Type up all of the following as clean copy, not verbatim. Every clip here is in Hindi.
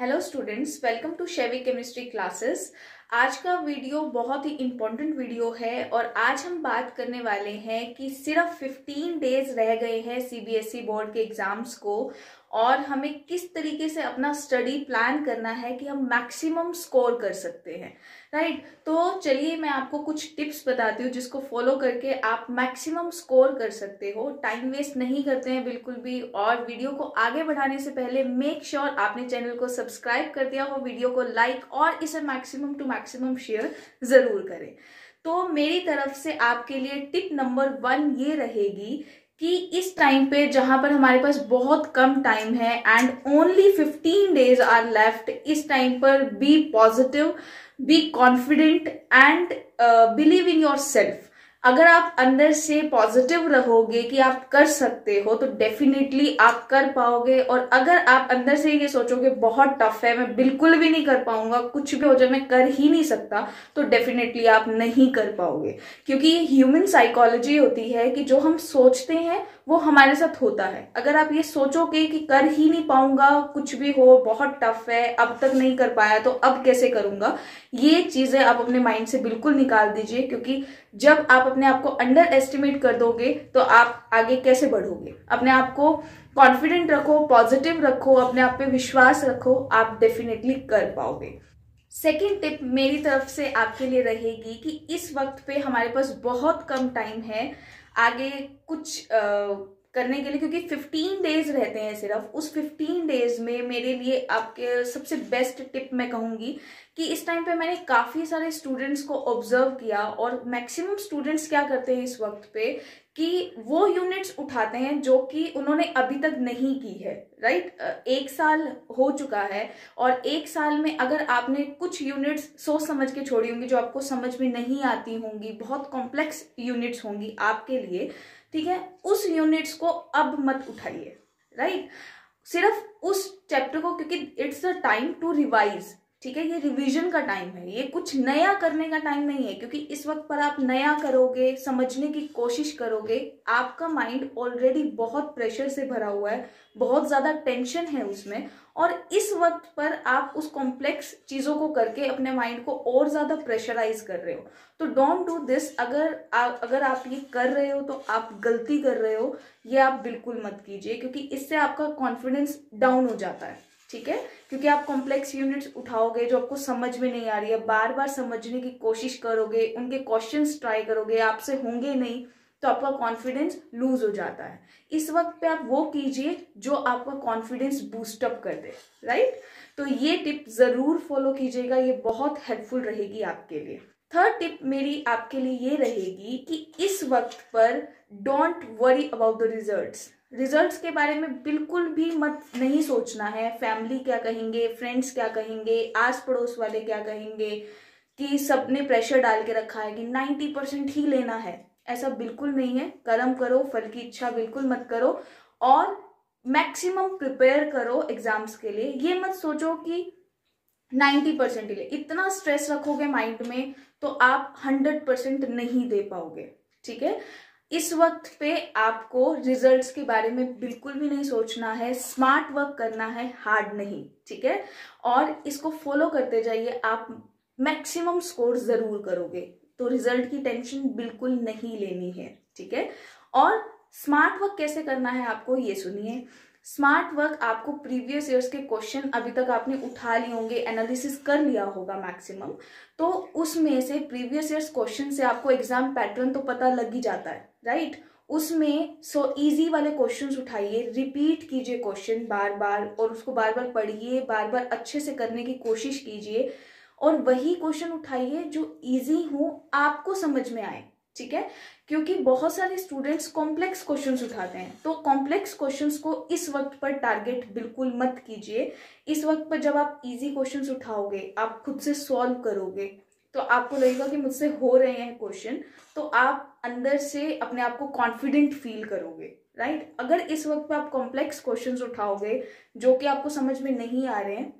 Hello students, welcome to Shaivik chemistry classes. आज का वीडियो बहुत ही इम्पोर्टेंट वीडियो है और आज हम बात करने वाले हैं कि सिर्फ 15 डेज रह गए हैं सीबीएसई बोर्ड के एग्जाम्स को और हमें किस तरीके से अपना स्टडी प्लान करना है कि हम मैक्सिमम स्कोर कर सकते हैं, राइट। तो चलिए मैं आपको कुछ टिप्स बताती हूँ जिसको फॉलो करके आप मैक्सिमम स्कोर कर सकते हो। टाइम वेस्ट नहीं करते हैं बिल्कुल भी। और वीडियो को आगे बढ़ाने से पहले मेक श्योर आपने चैनल को सब्सक्राइब कर दिया हो, वीडियो को लाइक और इसे मैक्सिमम टू मैक्सिमम शेयर जरूर करें। तो मेरी तरफ से आपके लिए टिप नंबर 1 ये रहेगी कि इस टाइम पे जहां पर हमारे पास बहुत कम टाइम है and only 15 days are left, इस टाइम पर be positive, be confident and believe in yourself. अगर आप अंदर से पॉजिटिव रहोगे कि आप कर सकते हो तो डेफिनेटली आप कर पाओगे। और अगर आप अंदर से ये सोचोगे बहुत टफ है, मैं बिल्कुल भी नहीं कर पाऊंगा, कुछ भी हो जाए मैं कर ही नहीं सकता, तो डेफिनेटली आप नहीं कर पाओगे। क्योंकि ये ह्यूमन साइकोलॉजी होती है कि जो हम सोचते हैं वो हमारे साथ होता है। अगर आप ये सोचोगे कि कर ही नहीं पाऊंगा, कुछ भी हो, बहुत टफ है, अब तक नहीं कर पाया तो अब कैसे करूंगा, ये चीजें आप अपने माइंड से बिल्कुल निकाल दीजिए। क्योंकि जब आप अपने आप को अंडर एस्टिमेट कर दोगे तो आप आगे कैसे बढ़ोगे। अपने आप को कॉन्फिडेंट रखो, पॉजिटिव रखो, अपने आप पे विश्वास रखो, आप डेफिनेटली कर पाओगे। सेकेंड टिप मेरी तरफ से आपके लिए रहेगी कि इस वक्त पे हमारे पास बहुत कम टाइम है आगे कुछ करने के लिए, क्योंकि 15 डेज रहते हैं सिर्फ। उस 15 डेज में मेरे लिए आपके सबसे बेस्ट टिप मैं कहूँगी कि इस टाइम पे मैंने काफ़ी सारे स्टूडेंट्स को ऑब्जर्व किया और मैक्सिमम स्टूडेंट्स क्या करते हैं इस वक्त पे कि वो यूनिट्स उठाते हैं जो कि उन्होंने अभी तक नहीं की है, राइट। एक साल हो चुका है और एक साल में अगर आपने कुछ यूनिट्स सोच समझ के छोड़ी होंगी जो आपको समझ में नहीं आती होंगी, बहुत कॉम्प्लेक्स यूनिट्स होंगी आपके लिए, ठीक है, उस यूनिट्स को अब मत उठाइए, राइट। सिर्फ उस चैप्टर को, क्योंकि it's the time to revise, ठीक है। ये रिवीजन का टाइम है, ये कुछ नया करने का टाइम नहीं है। क्योंकि इस वक्त पर आप नया करोगे, समझने की कोशिश करोगे, आपका माइंड ऑलरेडी बहुत प्रेशर से भरा हुआ है, बहुत ज़्यादा टेंशन है उसमें, और इस वक्त पर आप उस कॉम्प्लेक्स चीज़ों को करके अपने माइंड को और ज़्यादा प्रेशराइज कर रहे हो। तो डोंट डू दिस। अगर आप ये कर रहे हो तो आप गलती कर रहे हो, ये आप बिल्कुल मत कीजिए, क्योंकि इससे आपका कॉन्फिडेंस डाउन हो जाता है, ठीक है। क्योंकि आप कॉम्प्लेक्स यूनिट्स उठाओगे जो आपको समझ में नहीं आ रही है, बार बार समझने की कोशिश करोगे, उनके क्वेश्चंस ट्राई करोगे, आपसे होंगे नहीं तो आपका कॉन्फिडेंस लूज हो जाता है। इस वक्त पे आप वो कीजिए जो आपका कॉन्फिडेंस बूस्टअप कर दे, राइट। तो ये टिप ज़रूर फॉलो कीजिएगा, ये बहुत हेल्पफुल रहेगी आपके लिए। थर्ड टिप मेरी आपके लिए ये रहेगी कि इस वक्त पर don't worry about the results. Results के बारे में बिल्कुल भी मत नहीं सोचना है। फैमिली क्या कहेंगे, फ्रेंड्स क्या कहेंगे, आस पड़ोस वाले क्या कहेंगे, कि सबने प्रेशर डाल के रखा है कि 90% ही लेना है, ऐसा बिल्कुल नहीं है। कर्म करो, फल की इच्छा बिल्कुल मत करो और मैक्सिमम प्रिपेयर करो एग्जाम्स के लिए। ये मत सोचो कि 90% ही ले, इतना स्ट्रेस रखोगे माइंड में तो आप 100% नहीं दे पाओगे, ठीक है। इस वक्त पे आपको रिजल्ट्स के बारे में बिल्कुल भी नहीं सोचना है, स्मार्ट वर्क करना है, हार्ड नहीं, ठीक है। और इसको फॉलो करते जाइए, आप मैक्सिमम स्कोर ज़रूर करोगे। तो रिजल्ट की टेंशन बिल्कुल नहीं लेनी है, ठीक है। और स्मार्ट वर्क कैसे करना है आपको, ये सुनिए। स्मार्ट वर्क आपको प्रीवियस ईयर्स के क्वेश्चन अभी तक आपने उठा लिए होंगे, एनालिसिस कर लिया होगा मैक्सिमम, तो उसमें से प्रीवियस ईयर्स क्वेश्चन से आपको एग्जाम पैटर्न तो पता लग ही जाता है, राइट। उसमें इजी वाले क्वेश्चंस उठाइए, रिपीट कीजिए क्वेश्चन बार बार और उसको बार बार पढ़िए, बार बार अच्छे से करने की कोशिश कीजिए और वही क्वेश्चन उठाइए जो ईजी हो, आपको समझ में आए, ठीक है। क्योंकि बहुत सारे स्टूडेंट्स कॉम्प्लेक्स क्वेश्चंस उठाते हैं, तो कॉम्प्लेक्स क्वेश्चंस को इस वक्त पर टारगेट बिल्कुल मत कीजिए। इस वक्त पर जब आप इजी क्वेश्चंस उठाओगे, आप खुद से सॉल्व करोगे, तो आपको लगेगा कि मुझसे हो रहे हैं क्वेश्चन, तो आप अंदर से अपने आप को कॉन्फिडेंट फील करोगे, राइट। अगर इस वक्त पर आप कॉम्प्लेक्स क्वेश्चंस उठाओगे जो कि आपको समझ में नहीं आ रहे हैं,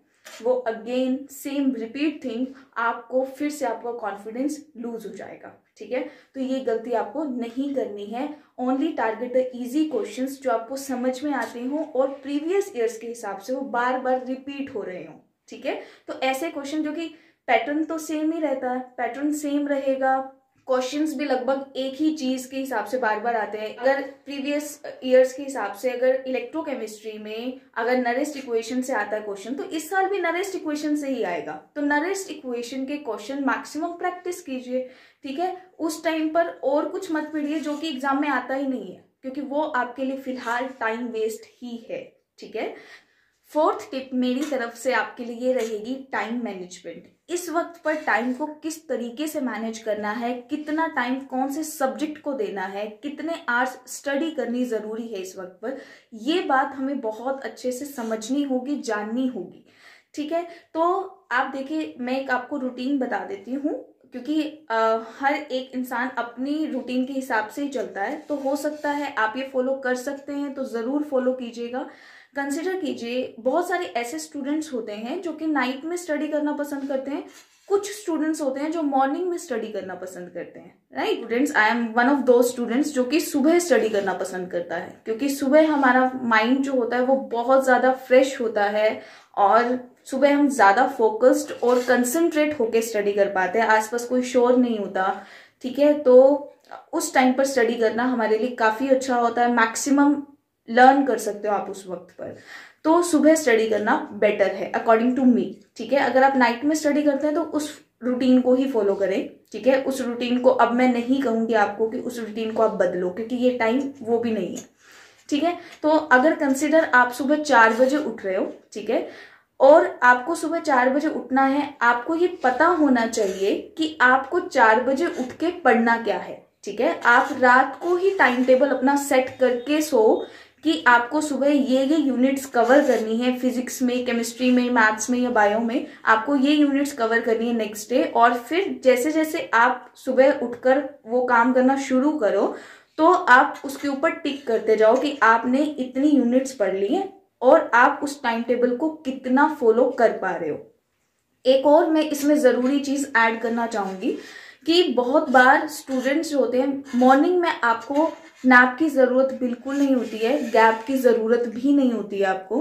वो अगेन सेम रिपीट थिंग, आपको फिर से आपका कॉन्फिडेंस लूज हो जाएगा, ठीक है। तो ये गलती आपको नहीं करनी है। Only target the easy questions जो आपको समझ में आते हो और प्रीवियस ईयर्स के हिसाब से वो बार बार रिपीट हो रहे हो, ठीक है। तो ऐसे क्वेश्चन जो कि पैटर्न तो सेम ही रहता है, पैटर्न सेम रहेगा, क्वेश्चंस भी लगभग एक ही चीज के हिसाब से बार बार आते हैं। अगर प्रीवियस ईयर्स के हिसाब से अगर इलेक्ट्रोकेमिस्ट्री में अगर नरेस्ट इक्वेशन से आता है क्वेश्चन, तो इस साल भी नरेस्ट इक्वेशन से ही आएगा। तो नरेस्ट इक्वेशन के क्वेश्चन मैक्सिमम प्रैक्टिस कीजिए, ठीक है। उस टाइम पर और कुछ मत पढ़िए जो कि एग्जाम में आता ही नहीं है, क्योंकि वो आपके लिए फिलहाल टाइम वेस्ट ही है, ठीक है। फोर्थ टिप मेरी तरफ से आपके लिए ये रहेगी टाइम मैनेजमेंट। इस वक्त पर टाइम को किस तरीके से मैनेज करना है, कितना टाइम कौन से सब्जेक्ट को देना है, कितने आवर्स स्टडी करनी ज़रूरी है इस वक्त पर, ये बात हमें बहुत अच्छे से समझनी होगी, जाननी होगी, ठीक है। तो आप देखिए, मैं एक आपको रूटीन बता देती हूँ, क्योंकि हर एक इंसान अपनी रूटीन के हिसाब से ही चलता है। तो हो सकता है आप ये फॉलो कर सकते हैं, तो ज़रूर फॉलो कीजिएगा। कंसिडर कीजिए, बहुत सारे ऐसे स्टूडेंट्स होते हैं जो कि नाइट में स्टडी करना पसंद करते हैं, कुछ स्टूडेंट्स होते हैं जो मॉर्निंग में स्टडी करना पसंद करते हैं, right students. I am one of दो स्टूडेंट्स जो कि सुबह स्टडी करना पसंद करता है, क्योंकि सुबह हमारा माइंड जो होता है वो बहुत ज़्यादा फ्रेश होता है और सुबह हम ज़्यादा फोकस्ड और कंसंट्रेट होकर स्टडी कर पाते हैं, आसपास कोई शोर नहीं होता, ठीक है। तो उस टाइम पर स्टडी करना हमारे लिए काफ़ी अच्छा होता है, मैक्सिमम लर्न कर सकते हो आप उस वक्त पर। तो सुबह स्टडी करना बेटर है अकॉर्डिंग टू मी, ठीक है। अगर आप नाइट में स्टडी करते हैं तो उस रूटीन को ही फॉलो करें, ठीक है। उस रूटीन को, अब मैं नहीं कहूँगी आपको कि उस रूटीन को आप बदलो, क्योंकि ये टाइम वो भी नहीं है, ठीक है। तो अगर कंसिडर आप सुबह 4 बजे उठ रहे हो, ठीक है, और आपको सुबह 4 बजे उठना है, आपको ये पता होना चाहिए कि आपको 4 बजे उठ के पढ़ना क्या है, ठीक है। आप रात को ही टाइम टेबल अपना सेट करके सो कि आपको सुबह ये यूनिट्स कवर करनी है, फिजिक्स में, केमिस्ट्री में, मैथ्स में या बायो में आपको ये यूनिट्स कवर करनी है नेक्स्ट डे। और फिर जैसे जैसे आप सुबह उठकर वो काम करना शुरू करो, तो आप उसके ऊपर टिक करते जाओ कि आपने इतनी यूनिट्स पढ़ ली हैं और आप उस टाइम टेबल को कितना फॉलो कर पा रहे हो। एक और मैं इसमें ज़रूरी चीज़ ऐड करना चाहूँगी कि बहुत बार स्टूडेंट्स जो होते हैं, मॉर्निंग में आपको नैप की ज़रूरत बिल्कुल नहीं होती है, गैप की ज़रूरत भी नहीं होती है आपको,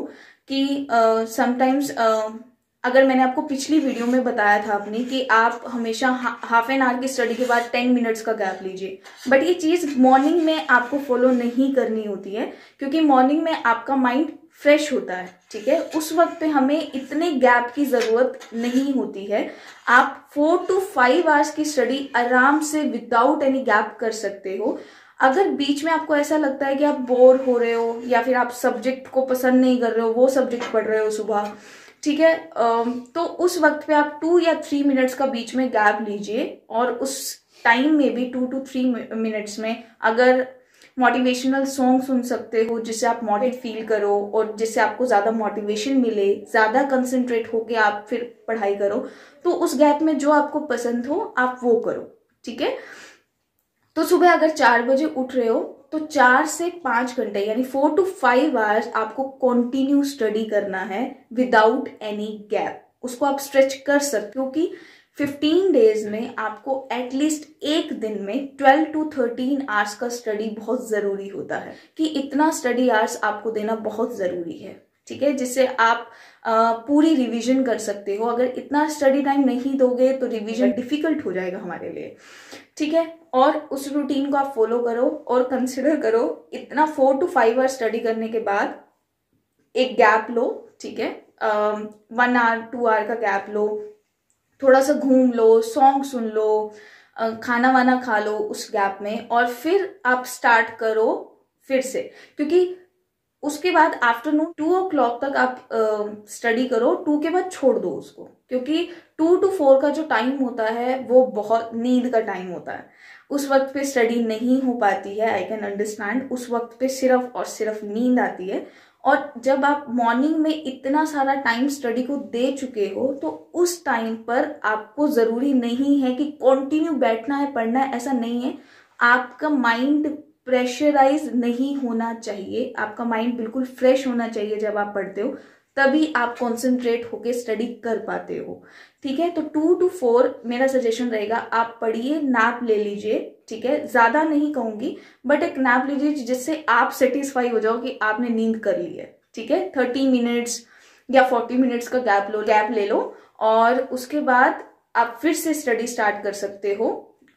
कि समटाइम्स अगर मैंने आपको पिछली वीडियो में बताया था अपनी कि आप हमेशा हाफ एन आवर की स्टडी के बाद 10 मिनट्स का गैप लीजिए, बट ये चीज़ मॉर्निंग में आपको फॉलो नहीं करनी होती है, क्योंकि मॉर्निंग में आपका माइंड फ्रेश होता है, ठीक है। उस वक्त पे हमें इतने गैप की ज़रूरत नहीं होती है। आप 4 to 5 आवर्स की स्टडी आराम से विदाउट एनी गैप कर सकते हो। अगर बीच में आपको ऐसा लगता है कि आप बोर हो रहे हो या फिर आप सब्जेक्ट को पसंद नहीं कर रहे हो, वो सब्जेक्ट पढ़ रहे हो सुबह, ठीक है, तो उस वक्त पे आप 2 या 3 मिनट्स का बीच में गैप लीजिए, और उस टाइम में भी 2 to 3 मिनट्स में अगर मोटिवेशनल सॉन्ग सुन सकते हो जिससे आप मोटिवेट फील करो और जिससे आपको ज़्यादा मोटिवेशन मिले, ज़्यादा कंसंट्रेट होके आप फिर पढ़ाई करो, तो उस गैप में जो आपको पसंद हो आप वो करो, ठीक है। तो सुबह अगर 4 बजे उठ रहे हो तो 4 से 5 घंटे यानी 4 to 5 आवर्स आपको कंटिन्यू स्टडी करना है विदाउट एनी गैप। उसको आप स्ट्रेच कर सकते हो कि 15 डेज में आपको एटलीस्ट एक दिन में 12 टू 13 आवर्स का स्टडी बहुत ज़रूरी होता है, कि इतना स्टडी आवर्स आपको देना बहुत ज़रूरी है, ठीक है, जिससे आप पूरी रिवीजन कर सकते हो। अगर इतना स्टडी टाइम नहीं दोगे तो रिवीजन डिफिकल्ट हो जाएगा हमारे लिए, ठीक है। और उस रूटीन को आप फॉलो करो और कंसिडर करो इतना 4 to 5 आवर्स स्टडी करने के बाद एक गैप लो, ठीक है, 1 आवर 2 आवर का गैप लो, थोड़ा सा घूम लो, सॉन्ग सुन लो, खाना वाना खा लो उस गैप में, और फिर आप स्टार्ट करो फिर से, क्योंकि उसके बाद आफ्टरनून 2 o'clock तक आप स्टडी करो, 2 के बाद छोड़ दो उसको, क्योंकि 2 to 4 का जो टाइम होता है वो बहुत नींद का टाइम होता है। उस वक्त पे स्टडी नहीं हो पाती है, आई कैन अंडरस्टैंड, उस वक्त पे सिर्फ और सिर्फ नींद आती है। और जब आप मॉर्निंग में इतना सारा टाइम स्टडी को दे चुके हो, तो उस टाइम पर आपको ज़रूरी नहीं है कि कंटिन्यू बैठना है, पढ़ना है, ऐसा नहीं है। आपका माइंड प्रेशराइज नहीं होना चाहिए, आपका माइंड बिल्कुल फ्रेश होना चाहिए जब आप पढ़ते हो, तभी आप कंसंट्रेट होके स्टडी कर पाते हो, ठीक है। तो 2 to 4 मेरा सजेशन रहेगा, आप पढ़िए, नैप ले लीजिए, ठीक है, ज़्यादा नहीं कहूँगी, बट एक नैप लीजिए जिससे आप सेटिस्फाई हो जाओ कि आपने नींद कर ली है, ठीक है। 30 मिनट्स या 40 मिनट्स का गैप ले लो और उसके बाद आप फिर से स्टडी स्टार्ट कर सकते हो।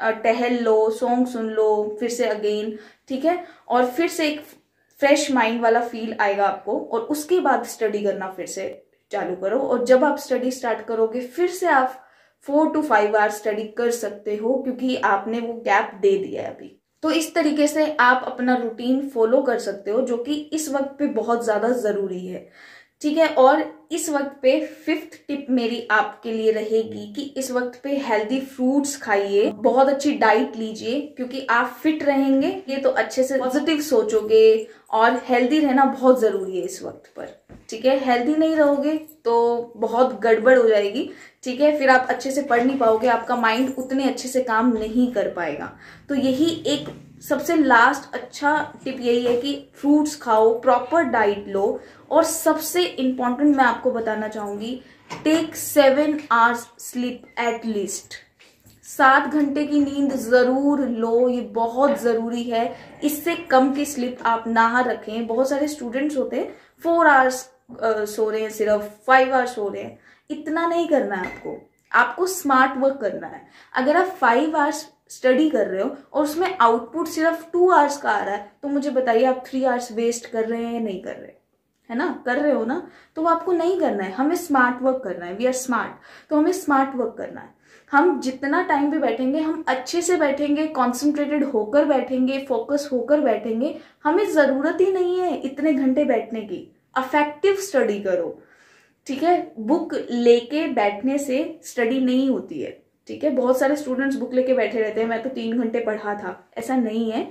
टहल लो, सॉन्ग सुन लो फिर से अगेन, ठीक है, और फिर से एक फ्रेश माइंड वाला फील आएगा आपको और उसके बाद स्टडी करना फिर से चालू करो। और जब आप स्टडी स्टार्ट करोगे फिर से आप 4 to 5 आवर स्टडी कर सकते हो क्योंकि आपने वो गैप दे दिया है अभी। तो इस तरीके से आप अपना रूटीन फॉलो कर सकते हो जो कि इस वक्त पे बहुत ज़्यादा ज़रूरी है, ठीक है। और इस वक्त पे 5th टिप मेरी आपके लिए रहेगी कि इस वक्त पे हेल्दी फ्रूट्स खाइए, बहुत अच्छी डाइट लीजिए क्योंकि आप फिट रहेंगे ये तो अच्छे से पॉजिटिव सोचोगे और हेल्दी रहना बहुत ज़रूरी है इस वक्त पर, ठीक है। हेल्दी नहीं रहोगे तो बहुत गड़बड़ हो जाएगी, ठीक है, फिर आप अच्छे से पढ़ नहीं पाओगे, आपका माइंड उतने अच्छे से काम नहीं कर पाएगा। तो यही एक सबसे लास्ट अच्छा टिप यही है कि फ्रूट्स खाओ, प्रॉपर डाइट लो, और सबसे इम्पॉर्टेंट मैं आपको बताना चाहूंगी, take 7 hours sleep at least. 7 घंटे की नींद जरूर लो, ये बहुत जरूरी है। इससे कम की स्लीप आप ना रखें। बहुत सारे स्टूडेंट्स होते हैं 4 आवर्स सो रहे हैं, सिर्फ 5 आवर्स सो रहे हैं। इतना नहीं करना है आपको, आपको स्मार्ट वर्क करना है। अगर आप 5 आवर्स स्टडी कर रहे हो और उसमें आउटपुट सिर्फ 2 आवर्स का आ रहा है तो मुझे बताइए आप 3 आवर्स वेस्ट कर रहे हैं या नहीं कर रहे, है ना, कर रहे हो ना। तो वो आपको नहीं करना है, हमें स्मार्ट वर्क करना है। वी आर स्मार्ट, तो हमें स्मार्ट वर्क करना है। हम जितना टाइम पे बैठेंगे हम अच्छे से बैठेंगे, कॉन्सेंट्रेटेड होकर बैठेंगे, फोकस होकर बैठेंगे। हमें ज़रूरत ही नहीं है इतने घंटे बैठने की। अफेक्टिव स्टडी करो, ठीक है। बुक लेके बैठने से स्टडी नहीं होती है, ठीक है। बहुत सारे स्टूडेंट्स बुक लेके बैठे रहते हैं, मैं तो 3 घंटे पढ़ा था, ऐसा नहीं है।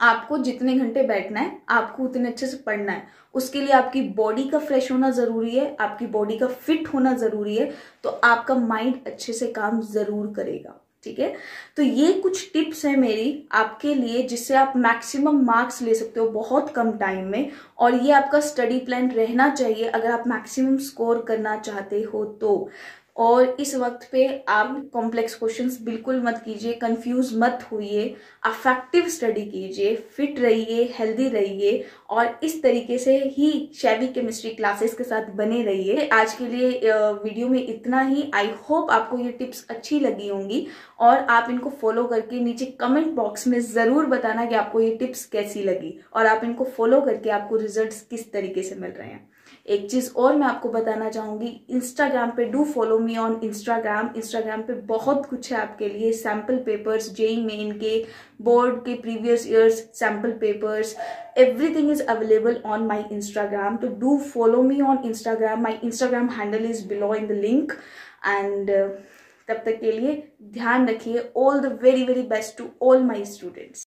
आपको जितने घंटे बैठना है आपको उतने अच्छे से पढ़ना है। उसके लिए आपकी बॉडी का फ्रेश होना ज़रूरी है, आपकी बॉडी का फिट होना ज़रूरी है, तो आपका माइंड अच्छे से काम ज़रूर करेगा, ठीक है। तो ये कुछ टिप्स हैं मेरी आपके लिए जिससे आप मैक्सिमम मार्क्स ले सकते हो बहुत कम टाइम में, और ये आपका स्टडी प्लान रहना चाहिए अगर आप मैक्सिमम स्कोर करना चाहते हो तो। और इस वक्त पे आप कॉम्प्लेक्स क्वेश्चंस बिल्कुल मत कीजिए, कंफ्यूज मत होइए, अफेक्टिव स्टडी कीजिए, फिट रहिए, हेल्दी रहिए, और इस तरीके से ही शैविक केमिस्ट्री क्लासेस के साथ बने रहिए। आज के लिए वीडियो में इतना ही। आई होप आपको ये टिप्स अच्छी लगी होंगी और आप इनको फॉलो करके नीचे कमेंट बॉक्स में ज़रूर बताना कि आपको ये टिप्स कैसी लगी और आप इनको फॉलो करके आपको रिजल्ट्स किस तरीके से मिल रहे हैं। एक चीज़ और मैं आपको बताना चाहूँगी, इंस्टाग्राम पे do follow me on Instagram. Instagram पे बहुत कुछ है आपके लिए, सैम्पल पेपर्स, जेईई मेन के, बोर्ड के previous years sample papers, everything is available on my Instagram. तो do follow me on Instagram, my Instagram handle is below in the link. And तब तक के लिए ध्यान रखिए। All the very very best to all my students.